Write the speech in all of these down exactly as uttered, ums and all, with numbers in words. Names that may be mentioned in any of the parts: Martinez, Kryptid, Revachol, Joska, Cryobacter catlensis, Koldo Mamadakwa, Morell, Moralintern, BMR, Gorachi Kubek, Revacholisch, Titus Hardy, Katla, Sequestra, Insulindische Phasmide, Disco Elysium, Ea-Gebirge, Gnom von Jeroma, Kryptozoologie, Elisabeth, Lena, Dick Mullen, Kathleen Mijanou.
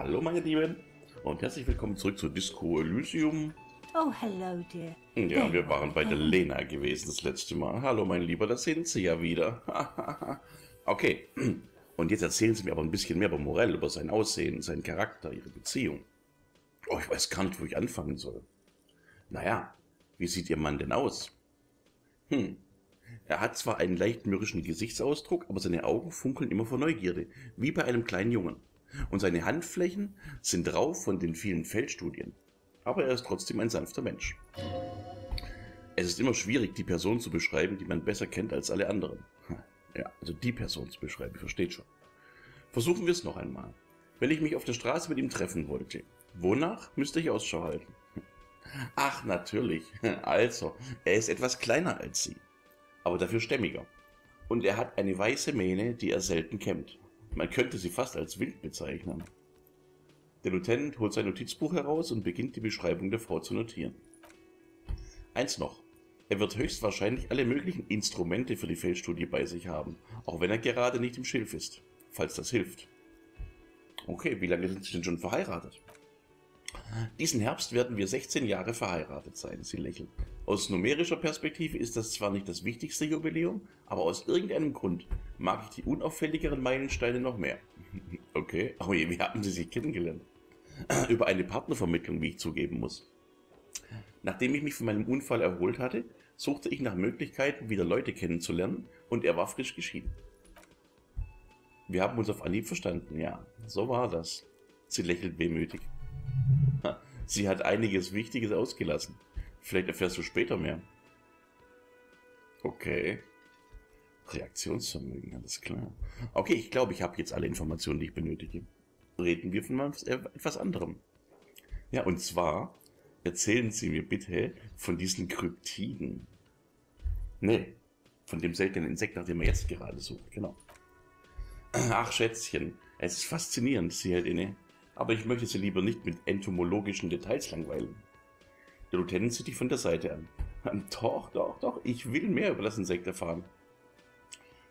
Hallo meine Lieben und herzlich willkommen zurück zu Disco Elysium. Oh, hello dear. Ja, wir waren bei der Lena gewesen das letzte Mal. Hallo mein Lieber, da sind Sie ja wieder. Okay, und jetzt erzählen Sie mir aber ein bisschen mehr über Morell, über sein Aussehen, seinen Charakter, Ihre Beziehung. Oh, ich weiß gar nicht, wo ich anfangen soll. Naja, wie sieht Ihr Mann denn aus? Hm. Er hat zwar einen leicht mürrischen Gesichtsausdruck, aber seine Augen funkeln immer vor Neugierde, wie bei einem kleinen Jungen. Und seine Handflächen sind rau von den vielen Feldstudien. Aber er ist trotzdem ein sanfter Mensch. Es ist immer schwierig, die Person zu beschreiben, die man besser kennt als alle anderen. Ja, also die Person zu beschreiben, versteht schon. Versuchen wir es noch einmal. Wenn ich mich auf der Straße mit ihm treffen wollte, wonach müsste ich Ausschau halten? Ach, natürlich. Also, er ist etwas kleiner als sie, aber dafür stämmiger. Und er hat eine weiße Mähne, die er selten kämmt. Man könnte sie fast als wild bezeichnen. Der Lieutenant holt sein Notizbuch heraus und beginnt die Beschreibung der Frau zu notieren. Eins noch. Er wird höchstwahrscheinlich alle möglichen Instrumente für die Feldstudie bei sich haben, auch wenn er gerade nicht im Schilf ist, falls das hilft. Okay, wie lange sind Sie denn schon verheiratet? Diesen Herbst werden wir sechzehn Jahre verheiratet sein, sie lächelt. Aus numerischer Perspektive ist das zwar nicht das wichtigste Jubiläum, aber aus irgendeinem Grund mag ich die unauffälligeren Meilensteine noch mehr. Okay, oh je, wie haben Sie sich kennengelernt? Über eine Partnervermittlung, wie ich zugeben muss. Nachdem ich mich von meinem Unfall erholt hatte, suchte ich nach Möglichkeiten, wieder Leute kennenzulernen, und er war frisch geschieden. Wir haben uns auf Anhieb verstanden, ja, so war das. Sie lächelt wehmütig. Sie hat einiges Wichtiges ausgelassen. Vielleicht erfährst du später mehr. Okay. Reaktionsvermögen, alles klar. Okay, ich glaube, ich habe jetzt alle Informationen, die ich benötige. Reden wir von etwas anderem. Ja, und zwar erzählen Sie mir bitte von diesen Kryptiden. Ne, von dem seltenen Insekt, nach dem er jetzt gerade sucht, genau. Ach, Schätzchen, es ist faszinierend, sie hält inne. Aber ich möchte Sie lieber nicht mit entomologischen Details langweilen. Der Lieutenant sieht dich von der Seite an. Doch, doch, doch, ich will mehr über das Insekt erfahren.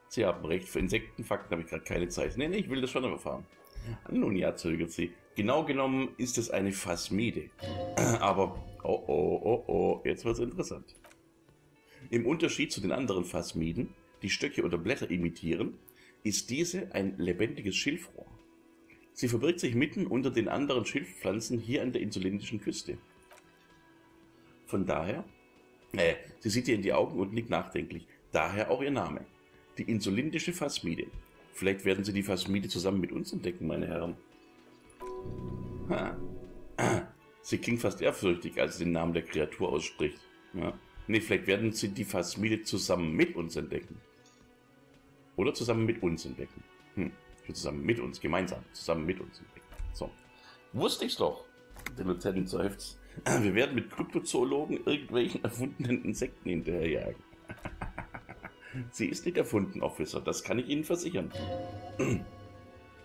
Sie haben recht, für Insektenfakten habe ich gerade keine Zeit. Nee, nee, ich will das schon erfahren. Nun ja, zögert sie. Genau genommen ist es eine Phasmide. Aber, oh, oh, oh, oh, jetzt wird's interessant. Im Unterschied zu den anderen Phasmiden, die Stöcke oder Blätter imitieren, ist diese ein lebendiges Schilfrohr. Sie verbirgt sich mitten unter den anderen Schilfpflanzen hier an der insulindischen Küste. Von daher, äh, sie sieht ihr in die Augen und nickt nachdenklich, daher auch ihr Name. Die Insulindische Phasmide. Vielleicht werden Sie die Phasmide zusammen mit uns entdecken, meine Herren. Ha. Sie klingt fast ehrfürchtig, als sie den Namen der Kreatur ausspricht. Ja. Ne, vielleicht werden Sie die Phasmide zusammen mit uns entdecken. Oder zusammen mit uns entdecken. Hm. Zusammen mit uns, gemeinsam, zusammen mit uns. So, wusste ich's doch. Der Lieutenant seufzt. Wir werden mit Kryptozoologen irgendwelchen erfundenen Insekten hinterherjagen. Sie ist nicht erfunden, Officer, das kann ich Ihnen versichern.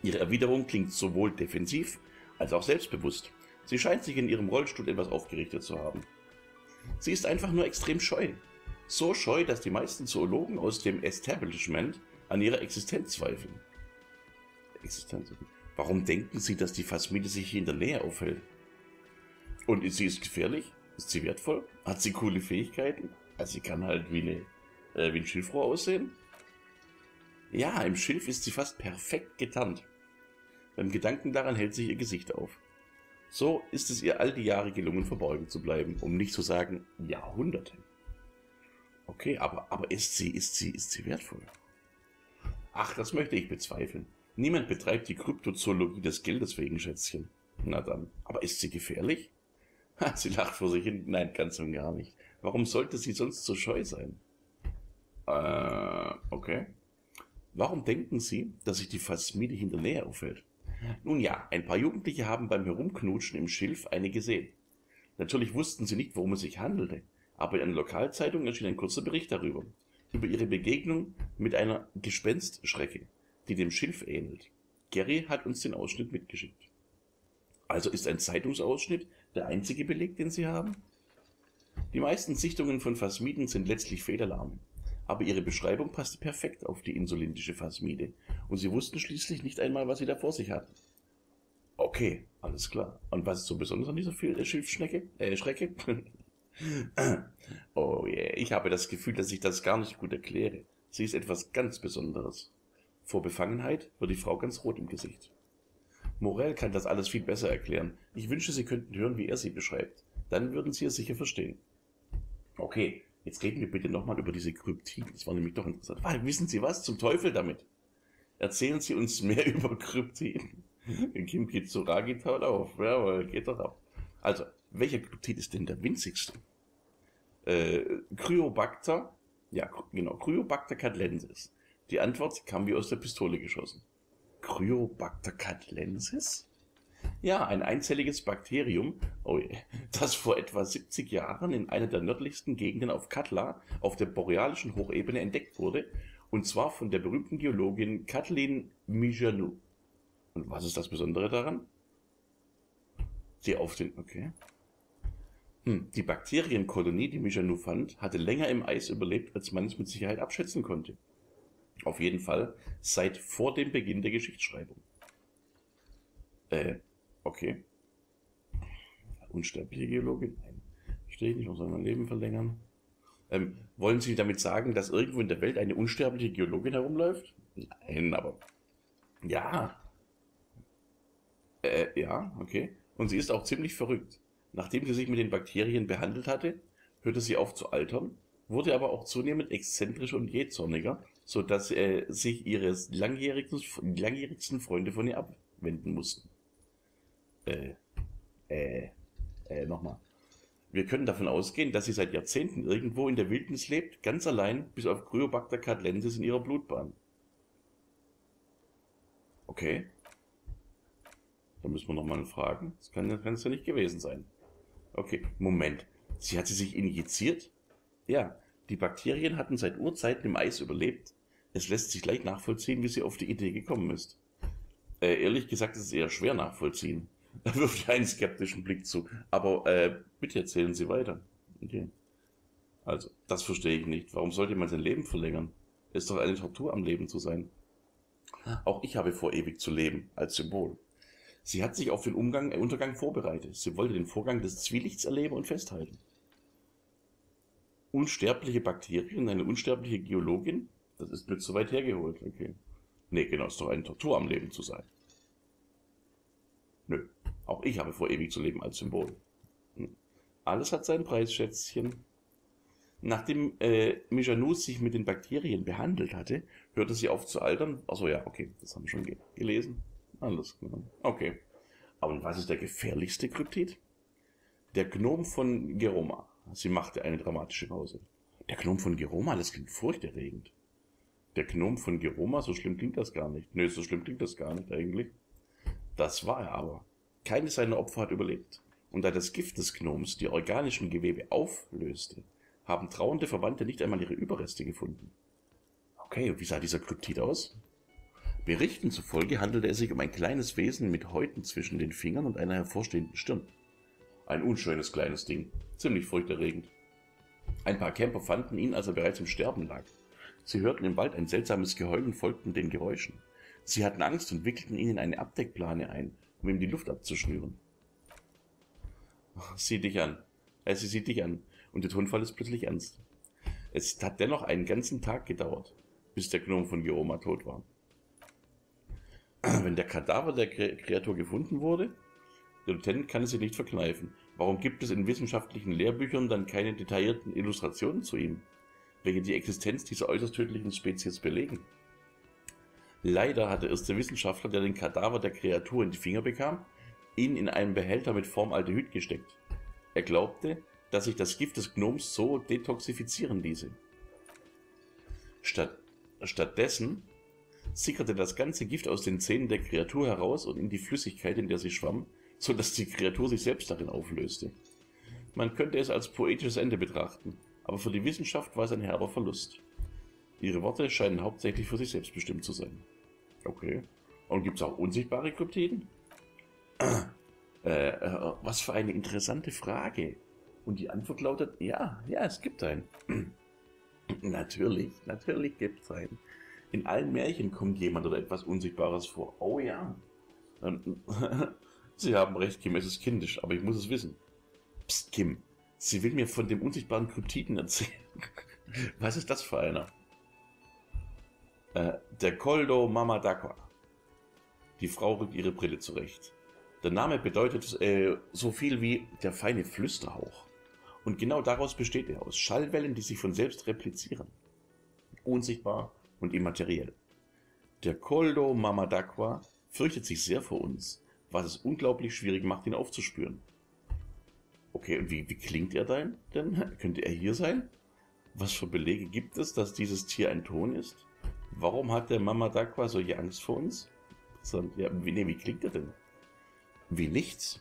Ihre Erwiderung klingt sowohl defensiv als auch selbstbewusst. Sie scheint sich in ihrem Rollstuhl etwas aufgerichtet zu haben. Sie ist einfach nur extrem scheu. So scheu, dass die meisten Zoologen aus dem Establishment an ihrer Existenz zweifeln. Existenz. Warum denken Sie, dass die Phasmide sich hier in der Nähe aufhält? Und sie ist gefährlich? Ist sie wertvoll? Hat sie coole Fähigkeiten? Also sie kann halt wie, eine, äh, wie ein Schilfrohr aussehen? Ja, im Schilf ist sie fast perfekt getarnt. Beim Gedanken daran hält sich ihr Gesicht auf. So ist es ihr all die Jahre gelungen, verborgen zu bleiben, um nicht zu sagen Jahrhunderte. Okay, aber, aber ist sie, ist sie, ist sie wertvoll? Ach, das möchte ich bezweifeln. Niemand betreibt die Kryptozoologie des Geldes wegen, Schätzchen. Na dann, aber ist sie gefährlich? Ha, sie lacht vor sich hin. Nein, ganz und gar nicht. Warum sollte sie sonst so scheu sein? Äh, okay. Warum denken Sie, dass sich die Phasmide hinter Nähe aufhält? Nun ja, ein paar Jugendliche haben beim Herumknutschen im Schilf eine gesehen. Natürlich wussten sie nicht, worum es sich handelte, aber in einer Lokalzeitung erschien ein kurzer Bericht darüber. Über ihre Begegnung mit einer Gespenstschrecke, die dem Schilf ähnelt. Gary hat uns den Ausschnitt mitgeschickt. Also ist ein Zeitungsausschnitt der einzige Beleg, den Sie haben? Die meisten Sichtungen von Phasmiden sind letztlich Fehlalarme, aber Ihre Beschreibung passte perfekt auf die insulindische Phasmide und Sie wussten schließlich nicht einmal, was Sie da vor sich hatten. Okay, alles klar. Und was ist so besonders an dieser Schilfschnecke? Äh, Schrecke? Oh yeah, ich habe das Gefühl, dass ich das gar nicht gut erkläre. Sie ist etwas ganz Besonderes. Vor Befangenheit wird die Frau ganz rot im Gesicht. Morell kann das alles viel besser erklären. Ich wünsche, Sie könnten hören, wie er sie beschreibt. Dann würden Sie es sicher verstehen. Okay, jetzt reden wir bitte nochmal über diese Kryptiden. Das war nämlich doch interessant. Ah, wissen Sie was? Zum Teufel damit! Erzählen Sie uns mehr über Kryptiden. Kim geht zu Ragit, haut auf. Jawohl, geht doch ab. Also, welcher Kryptid ist denn der winzigste? Äh, Cryobacter, ja genau, Cryobacter catlensis. Die Antwort kam wie aus der Pistole geschossen. Cryobacter catlensis? Ja, ein einzelliges Bakterium, oh yeah, das vor etwa siebzig Jahren in einer der nördlichsten Gegenden auf Katla auf der borealischen Hochebene entdeckt wurde, und zwar von der berühmten Geologin Kathleen Mijanou. Und was ist das Besondere daran? Die auf den, okay. Hm, die Bakterienkolonie, die Mijanou fand, hatte länger im Eis überlebt, als man es mit Sicherheit abschätzen konnte. Auf jeden Fall seit vor dem Beginn der Geschichtsschreibung. Äh, okay. Unsterbliche Geologin? Nein. Verstehe ich nicht, man soll mein Leben verlängern. Ähm, wollen Sie damit sagen, dass irgendwo in der Welt eine unsterbliche Geologin herumläuft? Nein, aber... Ja. Äh, ja, okay. Und sie ist auch ziemlich verrückt. Nachdem sie sich mit den Bakterien behandelt hatte, hörte sie auf zu altern, wurde aber auch zunehmend exzentrischer und jähzorniger, sodass äh, sich ihre langjährigsten, langjährigsten Freunde von ihr abwenden mussten. Äh, äh, äh, nochmal. Wir können davon ausgehen, dass sie seit Jahrzehnten irgendwo in der Wildnis lebt, ganz allein, bis auf Cryobacter catlensis in ihrer Blutbahn. Okay. Da müssen wir nochmal fragen. Das kann es ja nicht gewesen sein. Okay, Moment. Sie hat sie sich injiziert? Ja, die Bakterien hatten seit Urzeiten im Eis überlebt. Es lässt sich leicht nachvollziehen, wie sie auf die Idee gekommen ist. Äh, ehrlich gesagt, ist es eher schwer nachvollziehen. Da wirft ihr einen skeptischen Blick zu. Aber äh, bitte erzählen Sie weiter. Okay. Also, das verstehe ich nicht. Warum sollte man sein Leben verlängern? Es ist doch eine Tortur, am Leben zu sein. Auch ich habe vor, ewig zu leben, als Symbol. Sie hat sich auf den Umgang, äh, Untergang vorbereitet. Sie wollte den Vorgang des Zwielichts erleben und festhalten. Unsterbliche Bakterien, eine unsterbliche Geologin? Das ist nicht so weit hergeholt. Okay. Nee, genau, ist doch eine Tortur, am Leben zu sein. Nö, auch ich habe vor, ewig zu leben als Symbol. Hm. Alles hat seinen Preis, Schätzchen. Nachdem äh, Mijanou sich mit den Bakterien behandelt hatte, hörte sie auf zu altern. Achso, ja, okay, das haben wir schon ge gelesen. Alles klar. Okay. Aber was ist der gefährlichste Kryptid? Der Gnom von Jeroma. Sie machte eine dramatische Pause. Der Gnom von Jeroma? Das klingt furchterregend. Der Gnom von Jeroma? So schlimm klingt das gar nicht. Nö, so schlimm klingt das gar nicht eigentlich. Das war er aber. Keines seiner Opfer hat überlebt. Und da das Gift des Gnoms die organischen Gewebe auflöste, haben trauernde Verwandte nicht einmal ihre Überreste gefunden. Okay, und wie sah dieser Kryptid aus? Berichten zufolge handelte es sich um ein kleines Wesen mit Häuten zwischen den Fingern und einer hervorstehenden Stirn. Ein unschönes kleines Ding, ziemlich furchterregend. Ein paar Camper fanden ihn, als er bereits im Sterben lag. Sie hörten im Wald ein seltsames Geheul und folgten den Geräuschen. Sie hatten Angst und wickelten ihn in eine Abdeckplane ein, um ihm die Luft abzuschnüren. Sieh dich an. Äh, sie sieht dich an. Und der Tonfall ist plötzlich ernst. Es hat dennoch einen ganzen Tag gedauert, bis der Gnom von Jeroma tot war. Wenn der Kadaver der Kreatur gefunden wurde, der Lieutenant kann es sich nicht verkneifen. Warum gibt es in wissenschaftlichen Lehrbüchern dann keine detaillierten Illustrationen zu ihm, welche die Existenz dieser äußerst tödlichen Spezies belegen? Leider hat der erste Wissenschaftler, der den Kadaver der Kreatur in die Finger bekam, ihn in einen Behälter mit Formaldehyd gesteckt. Er glaubte, dass sich das Gift des Gnoms so detoxifizieren ließe. Statt, stattdessen... sickerte das ganze Gift aus den Zähnen der Kreatur heraus und in die Flüssigkeit, in der sie schwamm, so dass die Kreatur sich selbst darin auflöste. Man könnte es als poetisches Ende betrachten, aber für die Wissenschaft war es ein herber Verlust. Ihre Worte scheinen hauptsächlich für sich selbst bestimmt zu sein. Okay. Und gibt es auch unsichtbare Kryptiden? Äh, äh, was für eine interessante Frage. Und die Antwort lautet, ja, ja, es gibt einen. Natürlich, natürlich gibt es einen. In allen Märchen kommt jemand oder etwas Unsichtbares vor. Oh ja. Sie haben recht, Kim, es ist kindisch, aber ich muss es wissen. Psst, Kim, sie will mir von dem unsichtbaren Kryptiden erzählen. Was ist das für einer? Äh, der Koldo Mamadakwa. Die Frau rückt ihre Brille zurecht. Der Name bedeutet äh, so viel wie der feine Flüsterhauch. Und genau daraus besteht er, aus Schallwellen, die sich von selbst replizieren. Unsichtbar und immateriell. Der Koldo Mamadakwa fürchtet sich sehr vor uns, was es unglaublich schwierig macht, ihn aufzuspüren. Okay, und wie, wie klingt er denn? denn? Könnte er hier sein? Was für Belege gibt es, dass dieses Tier ein Ton ist? Warum hat der Mamadakwa solche Angst vor uns? Ja, wie, nee, wie klingt er denn? Wie nichts.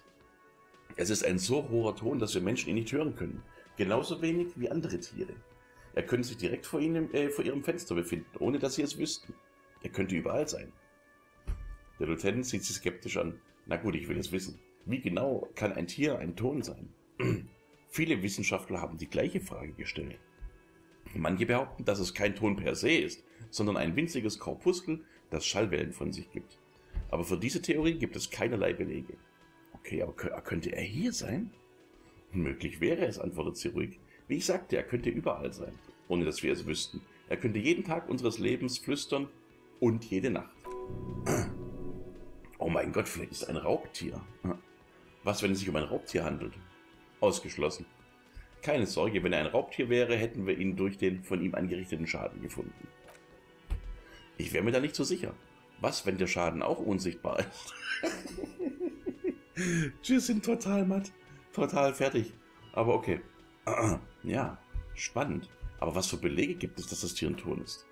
Es ist ein so hoher Ton, dass wir Menschen ihn nicht hören können. Genauso wenig wie andere Tiere. Er könnte sich direkt vor, ihnen, äh, vor ihrem Fenster befinden, ohne dass sie es wüssten. Er könnte überall sein. Der Lieutenant sieht sie skeptisch an. Na gut, ich will es wissen. Wie genau kann ein Tier ein Ton sein? Viele Wissenschaftler haben die gleiche Frage gestellt. Manche behaupten, dass es kein Ton per se ist, sondern ein winziges Korpuskel, das Schallwellen von sich gibt. Aber für diese Theorie gibt es keinerlei Belege. Okay, aber könnte er hier sein? Möglich wäre es, antwortet sie ruhig. Wie ich sagte, er könnte überall sein, ohne dass wir es wüssten. Er könnte jeden Tag unseres Lebens flüstern und jede Nacht. Oh mein Gott, vielleicht ist ein Raubtier. Was, wenn es sich um ein Raubtier handelt? Ausgeschlossen. Keine Sorge, wenn er ein Raubtier wäre, hätten wir ihn durch den von ihm angerichteten Schaden gefunden. Ich wäre mir da nicht so sicher. Was, wenn der Schaden auch unsichtbar ist? Wir sind total matt, total fertig. Aber okay. Ja, spannend. Aber was für Belege gibt es, dass das Tier ein Ton ist?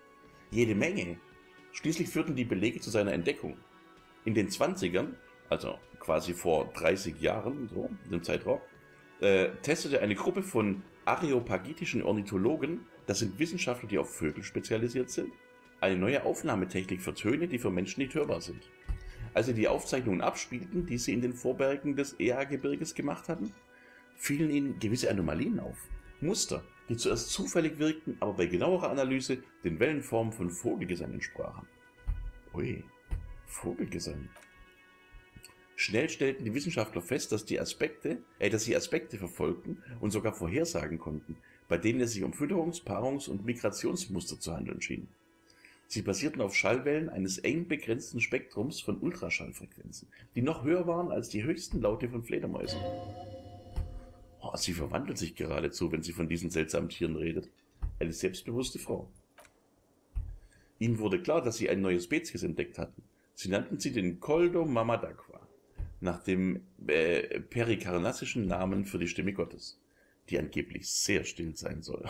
Jede Menge. Schließlich führten die Belege zu seiner Entdeckung. In den zwanzigern, also quasi vor dreißig Jahren, so in dem Zeitraum, äh, testete eine Gruppe von areopagitischen Ornithologen, das sind Wissenschaftler, die auf Vögel spezialisiert sind, eine neue Aufnahmetechnik für Töne, die für Menschen nicht hörbar sind. Als sie die Aufzeichnungen abspielten, die sie in den Vorbergen des Ea-Gebirges gemacht hatten, fielen ihnen gewisse Anomalien auf. Muster, die zuerst zufällig wirkten, aber bei genauerer Analyse den Wellenformen von Vogelgesang entsprachen. Ui. Vogelgesang. Schnell stellten die Wissenschaftler fest, dass die Aspekte, äh, dass sie Aspekte verfolgten und sogar vorhersagen konnten, bei denen es sich um Fütterungs-, Paarungs- und Migrationsmuster zu handeln schien. Sie basierten auf Schallwellen eines eng begrenzten Spektrums von Ultraschallfrequenzen, die noch höher waren als die höchsten Laute von Fledermäusen. Oh, sie verwandelt sich geradezu, wenn sie von diesen seltsamen Tieren redet. Eine selbstbewusste Frau. Ihnen wurde klar, dass sie eine neue Spezies entdeckt hatten. Sie nannten sie den Koldo Mamadakwa, nach dem äh, perikarnassischen Namen für die Stimme Gottes, die angeblich sehr still sein soll.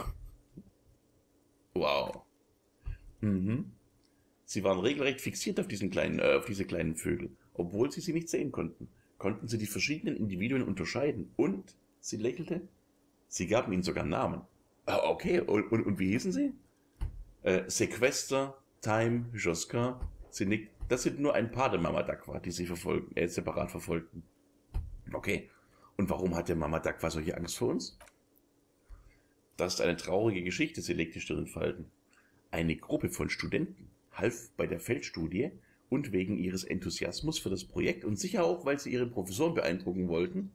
Wow. Mhm. Sie waren regelrecht fixiert auf, diesen kleinen, äh, auf diese kleinen Vögel, obwohl sie sie nicht sehen konnten. Konnten sie die verschiedenen Individuen unterscheiden und, sie lächelte, sie gaben ihnen sogar Namen. Ah, okay, und, und, und wie hießen sie? Äh, Sequestra, Time, Joska, sie nickt. Das sind nur ein paar der Mamadakwa, die sie verfolgen, äh, separat verfolgten. Okay, und warum hat der Mamadakwa solche Angst vor uns? Das ist eine traurige Geschichte, sie legt die Stirn in Falten. Eine Gruppe von Studenten half bei der Feldstudie und wegen ihres Enthusiasmus für das Projekt und sicher auch, weil sie ihre Professoren beeindrucken wollten,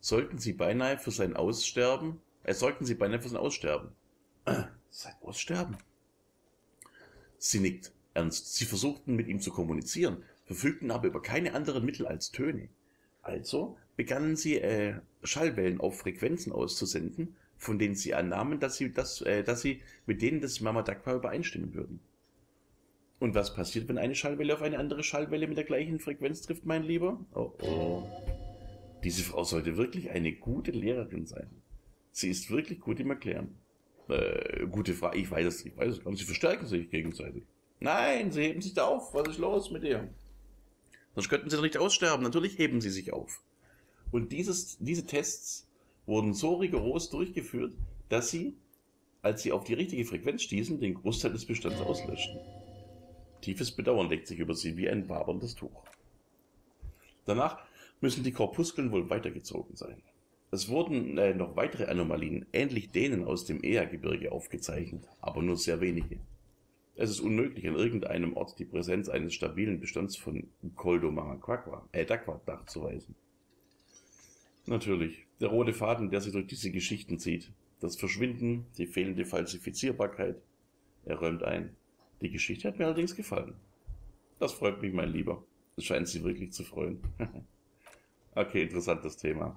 sollten sie beinahe für sein Aussterben, äh, sollten sie beinahe für sein Aussterben. Äh, sein Aussterben? Sie nickt. Ernst. Sie versuchten, mit ihm zu kommunizieren, verfügten aber über keine anderen Mittel als Töne. Also begannen sie, äh, Schallwellen auf Frequenzen auszusenden, von denen sie annahmen, dass sie, das, äh, dass sie mit denen des Mamadakwa übereinstimmen würden. Und was passiert, wenn eine Schallwelle auf eine andere Schallwelle mit der gleichen Frequenz trifft, mein Lieber? Oh oh. Diese Frau sollte wirklich eine gute Lehrerin sein. Sie ist wirklich gut im Erklären. Äh, gute Frage, ich weiß es nicht, ich weiß es nicht. Sie verstärken sich gegenseitig. Nein, sie heben sich da auf. Was ist los mit ihr? Sonst könnten sie doch nicht aussterben. Natürlich heben sie sich auf. Und dieses, diese Tests wurden so rigoros durchgeführt, dass sie, als sie auf die richtige Frequenz stießen, den Großteil des Bestands auslöschten. Tiefes Bedauern legt sich über sie wie ein waberndes Tuch. Danach müssen die Korpuskeln wohl weitergezogen sein. Es wurden äh, noch weitere Anomalien, ähnlich denen aus dem Ea-Gebirge, aufgezeichnet, aber nur sehr wenige. Es ist unmöglich, an irgendeinem Ort die Präsenz eines stabilen Bestands von Koldo Mamadakwa äh, nachzuweisen. Natürlich, der rote Faden, der sich durch diese Geschichten zieht. Das Verschwinden, die fehlende Falsifizierbarkeit. Er räumt ein. Die Geschichte hat mir allerdings gefallen. Das freut mich, mein Lieber. Es scheint Sie wirklich zu freuen. Okay, interessantes Thema.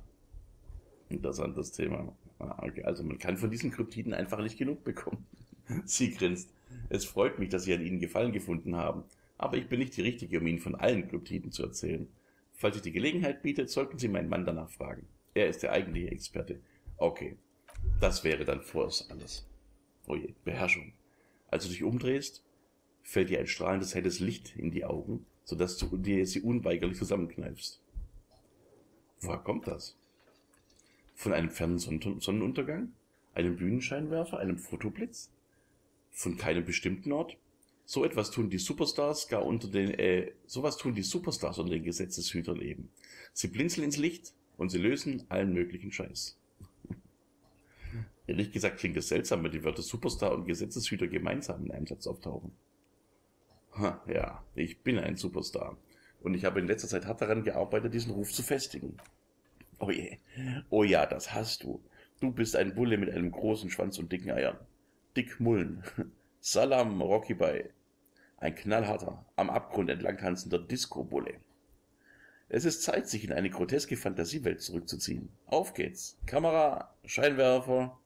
Interessantes Thema. Ah, okay, also man kann von diesen Kryptiden einfach nicht genug bekommen. Sie grinst. Es freut mich, dass Sie an Ihnen Gefallen gefunden haben. Aber ich bin nicht die Richtige, um Ihnen von allen Kryptiden zu erzählen. Falls sich die Gelegenheit bietet, sollten Sie meinen Mann danach fragen. Er ist der eigentliche Experte. Okay, das wäre dann vorerst alles. Oh je, Beherrschung. Als du dich umdrehst, fällt dir ein strahlendes helles Licht in die Augen, sodass du dir sie unweigerlich zusammenkneifst. Woher kommt das? Von einem fernen Sonnenuntergang? Einem Bühnenscheinwerfer? Einem Fotoblitz? Von keinem bestimmten Ort? So etwas tun die Superstars gar unter den, äh, sowas tun die Superstars unter den Gesetzeshütern eben. Sie blinzeln ins Licht und sie lösen allen möglichen Scheiß. Ehrlich gesagt klingt es seltsam, wenn die Wörter Superstar und Gesetzeshüter gemeinsam in einem Satz auftauchen. Ha, ja, ich bin ein Superstar. Und ich habe in letzter Zeit hart daran gearbeitet, diesen Ruf zu festigen. Oh je. Oh ja, das hast du. Du bist ein Bulle mit einem großen Schwanz und dicken Eiern. Dick Mullen. Salam, Rocky Bay. Ein knallharter, am Abgrund entlang tanzender Disco-Bulle. Es ist Zeit, sich in eine groteske Fantasiewelt zurückzuziehen. Auf geht's. Kamera, Scheinwerfer,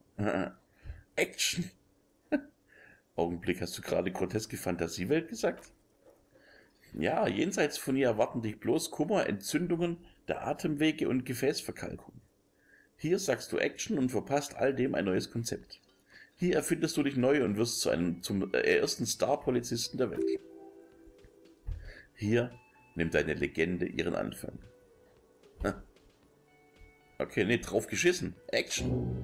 Action. Augenblick, hast du gerade groteske Fantasiewelt gesagt? Ja, jenseits von hier erwarten dich bloß Kummer, Entzündungen der Atemwege und Gefäßverkalkung. Hier sagst du Action und verpasst all dem ein neues Konzept. Hier erfindest du dich neu und wirst zu einem, zum ersten Star-Polizisten der Welt. Hier nimmt deine Legende ihren Anfang. Okay, nee, drauf geschissen. Action!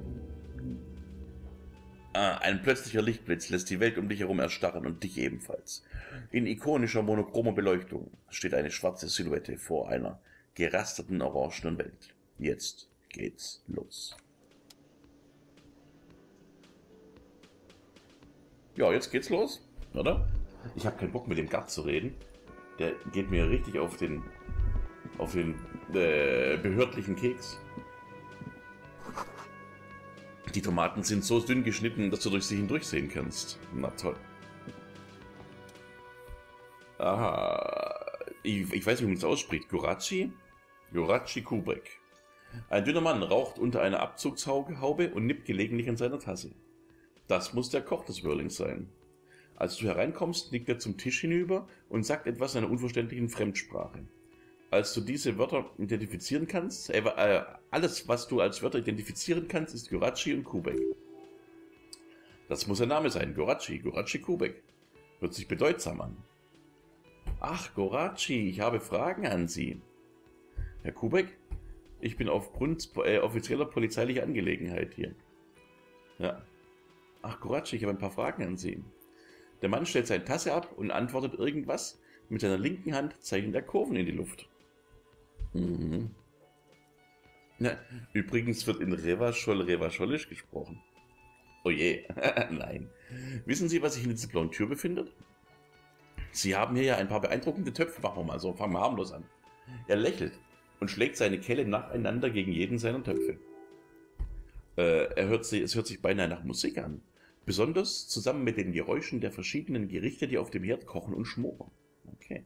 Ah, ein plötzlicher Lichtblitz lässt die Welt um dich herum erstarren und dich ebenfalls. In ikonischer monochromer Beleuchtung steht eine schwarze Silhouette vor einer gerasterten orangenen Welt. Jetzt geht's los. Ja, jetzt geht's los, oder? Ich habe keinen Bock, mit dem Gart zu reden. Der geht mir richtig auf den, auf den äh, behördlichen Keks. Die Tomaten sind so dünn geschnitten, dass du durch sie hindurchsehen kannst. Na toll. Aha. Ich, ich weiß nicht, wie man es ausspricht. Gorachi? Gorachi Kubek. Ein dünner Mann raucht unter einer Abzugshaube und nippt gelegentlich an seiner Tasse. Das muss der Koch des Whirlings sein. Als du hereinkommst, nickt er zum Tisch hinüber und sagt etwas in einer unverständlichen Fremdsprache. Als du diese Wörter identifizieren kannst, äh, äh, alles, was du als Wörter identifizieren kannst, ist Gorachi und Kubek. Das muss ein Name sein, Gorachi, Gorachi Kubek. Hört sich bedeutsam an. Ach, Gorachi, ich habe Fragen an Sie. Herr Kubek, ich bin aufgrund äh, offizieller polizeilicher Angelegenheit hier. Ja. Ach, Gorachi, ich habe ein paar Fragen an Sie. Der Mann stellt seine Tasse ab und antwortet irgendwas. Mit seiner linken Hand zeichnet er Kurven in die Luft. Mhm. Na, übrigens wird in Revachol Revacholisch gesprochen. Oh je, nein. Wissen Sie, was sich in dieser blauen Tür befindet? Sie haben hier ja ein paar beeindruckende Töpfe. Warum? Also fangen wir harmlos an. Er lächelt und schlägt seine Kelle nacheinander gegen jeden seiner Töpfe. Äh, er hört sich, es hört sich beinahe nach Musik an. Besonders zusammen mit den Geräuschen der verschiedenen Gerichte, die auf dem Herd kochen und schmoren. Okay.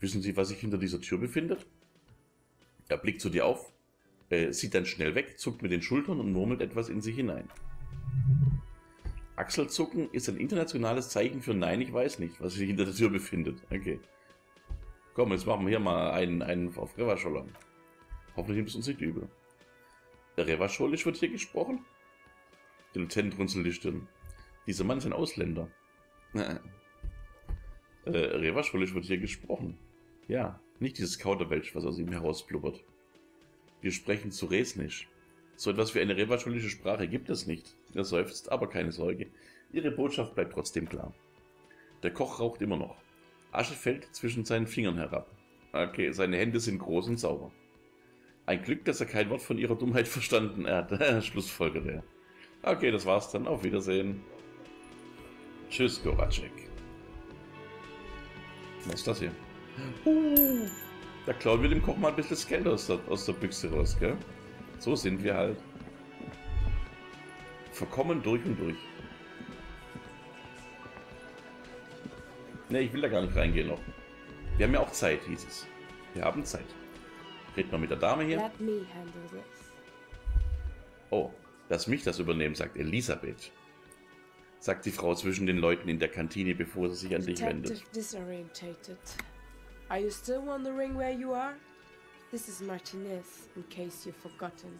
Wissen Sie, was sich hinter dieser Tür befindet? Er blickt zu dir auf, äh, sieht dann schnell weg, zuckt mit den Schultern und murmelt etwas in sich hinein. Achselzucken ist ein internationales Zeichen für Nein, ich weiß nicht, was sich hinter der Tür befindet. Okay. Komm, jetzt machen wir hier mal einen, einen auf Revacholisch. Hoffentlich nimmt es uns nicht übel. Revacholisch wird hier gesprochen? Der Lieutenant runzelt die Stirn. Dieser Mann ist ein Ausländer. Äh, Revacholisch wird hier gesprochen. Ja, nicht dieses Kauderwelsch, was aus ihm herausblubbert. Wir sprechen Suresnisch. So etwas wie eine revacholische Sprache gibt es nicht. Er seufzt, aber keine Sorge. Ihre Botschaft bleibt trotzdem klar. Der Koch raucht immer noch. Asche fällt zwischen seinen Fingern herab. Okay, seine Hände sind groß und sauber. Ein Glück, dass er kein Wort von ihrer Dummheit verstanden hat. Schlussfolgert er. Okay, das war's dann. Auf Wiedersehen. Tschüss, Goracek. Was ist das hier? Uh, da klauen wir dem Koch mal ein bisschen das Geld aus der, aus der Büchse raus, gell? So sind wir halt. Verkommen durch und durch. Ne, ich will da gar nicht reingehen noch. Wir haben ja auch Zeit, hieß es. Wir haben Zeit. Red mal mit der Dame hier. Oh, lass mich das übernehmen, sagt Elisabeth. Sagt die Frau zwischen den Leuten in der Kantine, bevor sie sich an dich wendet. Are you still wondering where you are? This is Martinez, in case you've forgotten.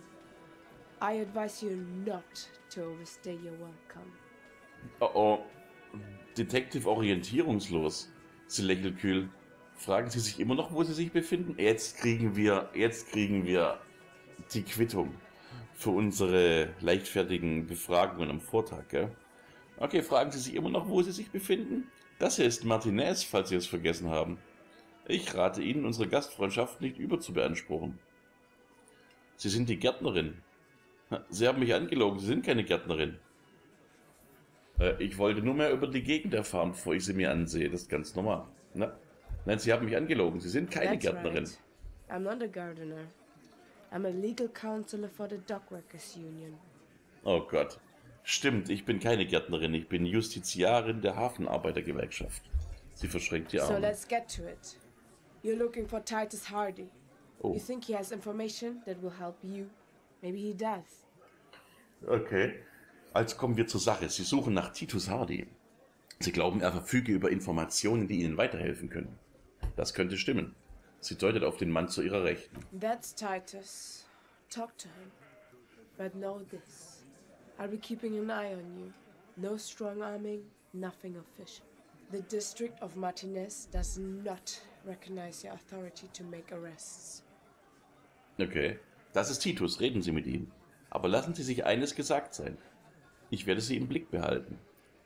I advise you not to overstay your welcome. Oh oh. Detective orientierungslos. Sie lächelt kühl. Fragen Sie sich immer noch, wo Sie sich befinden? Jetzt kriegen wir, jetzt kriegen wir die Quittung für unsere leichtfertigen Befragungen am Vortag, gell? Okay, fragen Sie sich immer noch, wo Sie sich befinden? Das hier ist Martinez, falls Sie es vergessen haben. Ich rate Ihnen, unsere Gastfreundschaft nicht überzubeanspruchen. Sie sind die Gärtnerin. Sie haben mich angelogen, Sie sind keine Gärtnerin. Äh, ich wollte nur mehr über die Gegend erfahren, bevor ich sie mir ansehe. Das ist ganz normal. Na? Nein, Sie haben mich angelogen, Sie sind keine Gärtnerin. That's right. I'm not a gardener. I'm a legal counselor for the Dockworkers Union. Oh Gott. Stimmt, ich bin keine Gärtnerin, ich bin Justiziarin der Hafenarbeitergewerkschaft. Sie verschränkt die Arme. So let's get to it. You're looking for Titus Hardy. Oh. You think he has information that will help you? Maybe he does. Okay. Also kommen wir zur Sache. Sie suchen nach Titus Hardy. Sie glauben, er verfüge über Informationen, die Ihnen weiterhelfen können. Das könnte stimmen. Sie deutet auf den Mann zu ihrer Rechten. That's Titus. Talk to him. But know this. I'll be keeping an eye on you. No strong arming, nothing official. The district of Martinez does not recognize your authority to make arrests. Okay, das ist Titus, reden Sie mit ihm. Aber lassen Sie sich eines gesagt sein. Ich werde Sie im Blick behalten.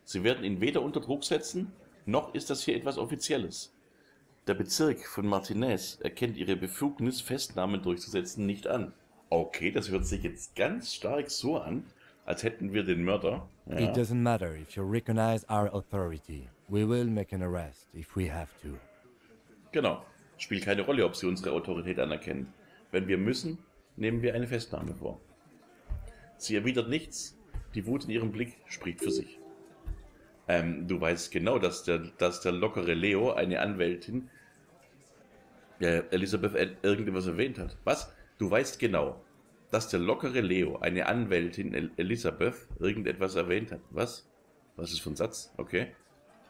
Sie werden ihn weder unter Druck setzen, noch ist das hier etwas Offizielles. Der Bezirk von Martinez erkennt Ihre Befugnis, Festnahmen durchzusetzen, nicht an. Okay, das hört sich jetzt ganz stark so an, als hätten wir den Mörder. Ja. It doesn't matter if you recognize our authority. We will make an arrest if we have to. Genau. Spielt keine Rolle, ob sie unsere Autorität anerkennen. Wenn wir müssen, nehmen wir eine Festnahme vor. Sie erwidert nichts. Die Wut in ihrem Blick spricht für sich. Ähm, du weißt genau, dass der, dass der lockere Leo, eine Anwältin, äh, Elisabeth irgendwas erwähnt hat. Was? Du weißt genau, dass der lockere Leo, eine Anwältin, El- Elisabeth, irgendetwas erwähnt hat. Was? Was ist für ein Satz? Okay.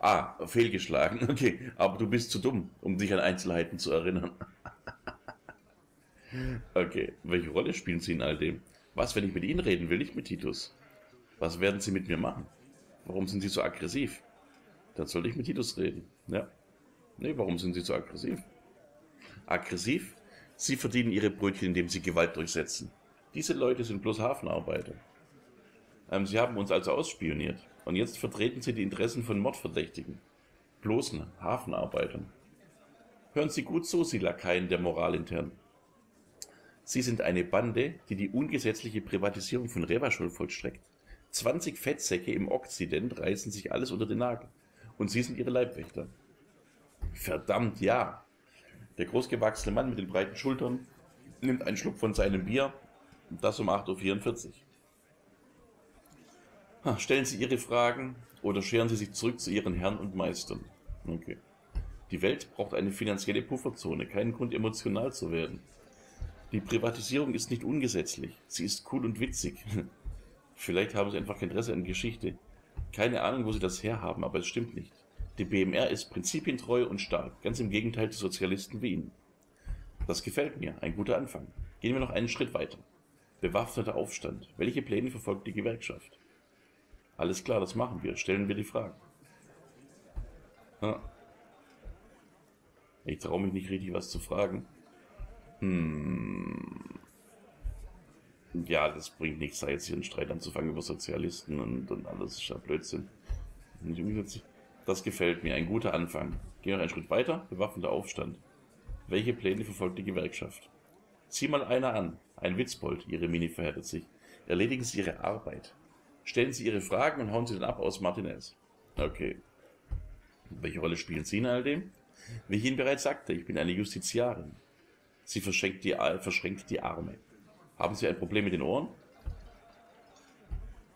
Ah, fehlgeschlagen. Okay, aber du bist zu dumm, um dich an Einzelheiten zu erinnern. Okay, welche Rolle spielen Sie in all dem? Was, wenn ich mit Ihnen reden will, nicht mit Titus? Was werden Sie mit mir machen? Warum sind Sie so aggressiv? Dann sollte ich mit Titus reden. Ja. Nee, warum sind Sie so aggressiv? Aggressiv? Sie verdienen Ihre Brötchen, indem Sie Gewalt durchsetzen. Diese Leute sind bloß Hafenarbeiter. Ähm, sie haben uns also ausspioniert. Und jetzt vertreten Sie die Interessen von Mordverdächtigen. Bloßen Hafenarbeitern. Hören Sie gut zu, Sie Lakaien der Moralintern. Sie sind eine Bande, die die ungesetzliche Privatisierung von Revachol vollstreckt. zwanzig Fettsäcke im Okzident reißen sich alles unter den Nagel. Und Sie sind Ihre Leibwächter. Verdammt, ja. Der großgewachsene Mann mit den breiten Schultern nimmt einen Schluck von seinem Bier. Das um acht Uhr vierundvierzig. Stellen Sie Ihre Fragen oder scheren Sie sich zurück zu Ihren Herren und Meistern. Okay. Die Welt braucht eine finanzielle Pufferzone, keinen Grund emotional zu werden. Die Privatisierung ist nicht ungesetzlich, sie ist cool und witzig. Vielleicht haben Sie einfach kein Interesse an Geschichte. Keine Ahnung, wo Sie das herhaben, aber es stimmt nicht. Die B M R ist prinzipientreu und stark, ganz im Gegenteil zu Sozialisten wie Ihnen. Das gefällt mir, ein guter Anfang. Gehen wir noch einen Schritt weiter. Bewaffneter Aufstand. Welche Pläne verfolgt die Gewerkschaft? Alles klar, das machen wir. Stellen wir die Fragen. Ha. Ich traue mich nicht richtig, was zu fragen. Hm. Ja, das bringt nichts, da jetzt hier einen Streit anzufangen über Sozialisten und, und alles. Das ist ja Blödsinn. Das gefällt mir. Ein guter Anfang. Gehen wir einen Schritt weiter. Bewaffneter Aufstand. Welche Pläne verfolgt die Gewerkschaft? Zieh mal einer an. Ein Witzbold. Ihre Mini verhärtet sich. Erledigen Sie Ihre Arbeit. Stellen Sie Ihre Fragen und hauen Sie dann ab aus Martinez. Okay. Welche Rolle spielen Sie in all dem? Wie ich Ihnen bereits sagte, ich bin eine Justiziarin. Sie verschränkt die, verschränkt die Arme. Haben Sie ein Problem mit den Ohren?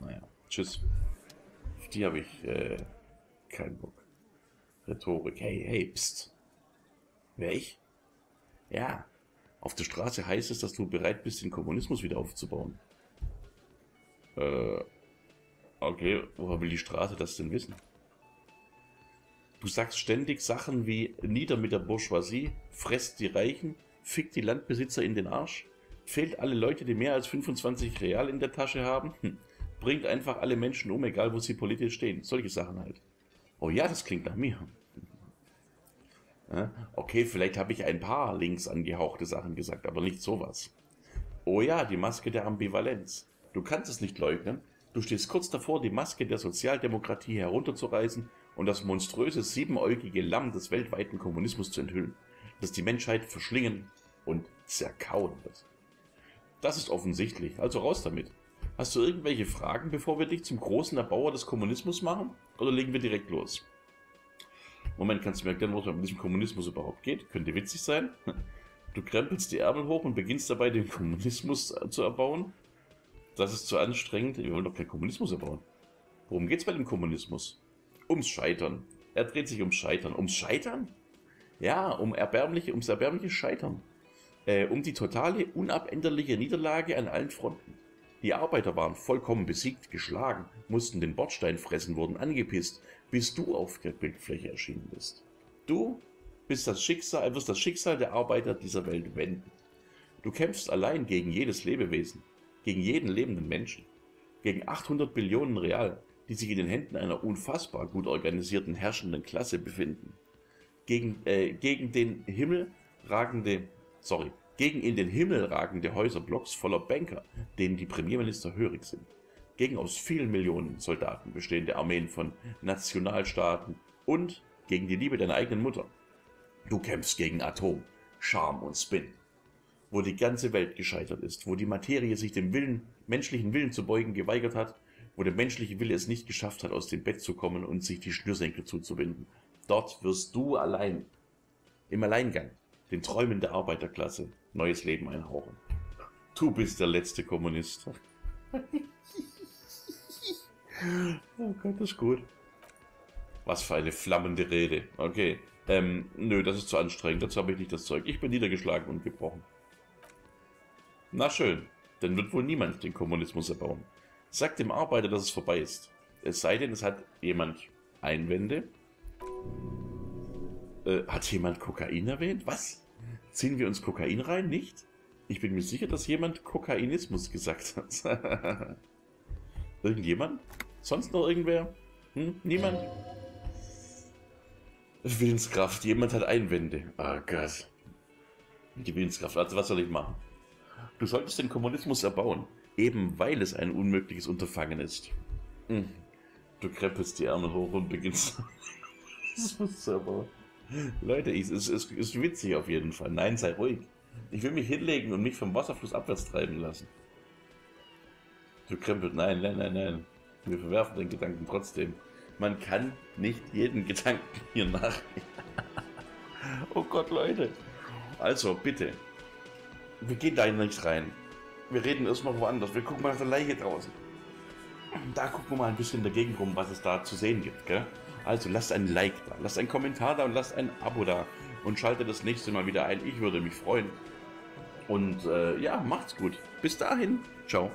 Naja, tschüss. Auf die habe ich äh, keinen Bock. Rhetorik. Hey, hey, pst. Wer ich? Ja. Auf der Straße heißt es, dass du bereit bist, den Kommunismus wieder aufzubauen. Äh, okay, woher will die Straße das denn wissen? Du sagst ständig Sachen wie nieder mit der Bourgeoisie, fresst die Reichen, fickt die Landbesitzer in den Arsch, fehlt alle Leute, die mehr als fünfundzwanzig Real in der Tasche haben, hm. Bringt einfach alle Menschen um, egal wo sie politisch stehen. Solche Sachen halt. Oh ja, das klingt nach mir. Okay, vielleicht habe ich ein paar links angehauchte Sachen gesagt, aber nicht sowas. Oh ja, die Maske der Ambivalenz. Du kannst es nicht leugnen. Du stehst kurz davor, die Maske der Sozialdemokratie herunterzureißen und das monströse siebenäugige Lamm des weltweiten Kommunismus zu enthüllen, das die Menschheit verschlingen und zerkauen wird. Das ist offensichtlich, also raus damit. Hast du irgendwelche Fragen, bevor wir dich zum großen Erbauer des Kommunismus machen? Oder legen wir direkt los? Moment, kannst du mir erklären, worum es mit diesem Kommunismus überhaupt geht? Könnte witzig sein. Du krempelst die Ärmel hoch und beginnst dabei, den Kommunismus zu erbauen? Das ist zu anstrengend. Wir wollen doch keinen Kommunismus erbauen. Worum geht's bei dem Kommunismus? Ums Scheitern. Er dreht sich ums Scheitern. Ums Scheitern? Ja, um erbärmliche, ums erbärmliche Scheitern. Äh, um die totale, unabänderliche Niederlage an allen Fronten. Die Arbeiter waren vollkommen besiegt, geschlagen, mussten den Bordstein fressen, wurden angepisst, bis du auf der Bildfläche erschienen bist. Du bist das Schicksal, wirst das Schicksal der Arbeiter dieser Welt wenden. Du kämpfst allein gegen jedes Lebewesen, gegen jeden lebenden Menschen, gegen achthundert Billionen Real, die sich in den Händen einer unfassbar gut organisierten herrschenden Klasse befinden. Gegen, äh, gegen den Himmel ragende, sorry, gegen in den Himmel ragende Häuserblocks voller Banker, denen die Premierminister hörig sind. Gegen aus vielen Millionen Soldaten bestehende Armeen von Nationalstaaten und gegen die Liebe deiner eigenen Mutter. Du kämpfst gegen Atom, Charme und Spin. Wo die ganze Welt gescheitert ist, wo die Materie sich dem Willen, menschlichen Willen zu beugen geweigert hat, wo der menschliche Wille es nicht geschafft hat, aus dem Bett zu kommen und sich die Schnürsenkel zuzubinden. Dort wirst du allein, im Alleingang, den Träumen der Arbeiterklasse neues Leben einhauchen. Du bist der letzte Kommunist. Oh Gott, das ist gut. Was für eine flammende Rede. Okay. Ähm, nö, das ist zu anstrengend. Dazu habe ich nicht das Zeug. Ich bin niedergeschlagen und gebrochen. Na schön. Dann wird wohl niemand den Kommunismus erbauen. Sag dem Arbeiter, dass es vorbei ist. Es sei denn, es hat jemand Einwände. Hat jemand Kokain erwähnt? Was? Ziehen wir uns Kokain rein? Nicht? Ich bin mir sicher, dass jemand Kokainismus gesagt hat. Irgendjemand? Sonst noch irgendwer? Hm? Niemand? Willenskraft. Jemand hat Einwände. Oh Gott. Die Willenskraft. Also was soll ich machen? Du solltest den Kommunismus erbauen. Eben weil es ein unmögliches Unterfangen ist. Hm. Du kreppelst die Ärmel hoch und beginnst... Das ist aber... Leute, es ist, ist, ist witzig auf jeden Fall. Nein, sei ruhig. Ich will mich hinlegen und mich vom Wasserfluss abwärts treiben lassen. Du krempelt. Nein, nein, nein, nein. Wir verwerfen den Gedanken trotzdem. Man kann nicht jeden Gedanken hier nachgehen. Oh Gott, Leute. Also, bitte. Wir gehen da nicht rein. Wir reden erstmal woanders. Wir gucken mal nach der Leiche draußen. Da gucken wir mal ein bisschen dagegen rum, was es da zu sehen gibt, gell? Also lasst ein Like da, lasst einen Kommentar da und lasst ein Abo da und schaltet das nächste Mal wieder ein. Ich würde mich freuen. Und äh, ja, macht's gut. Bis dahin. Ciao.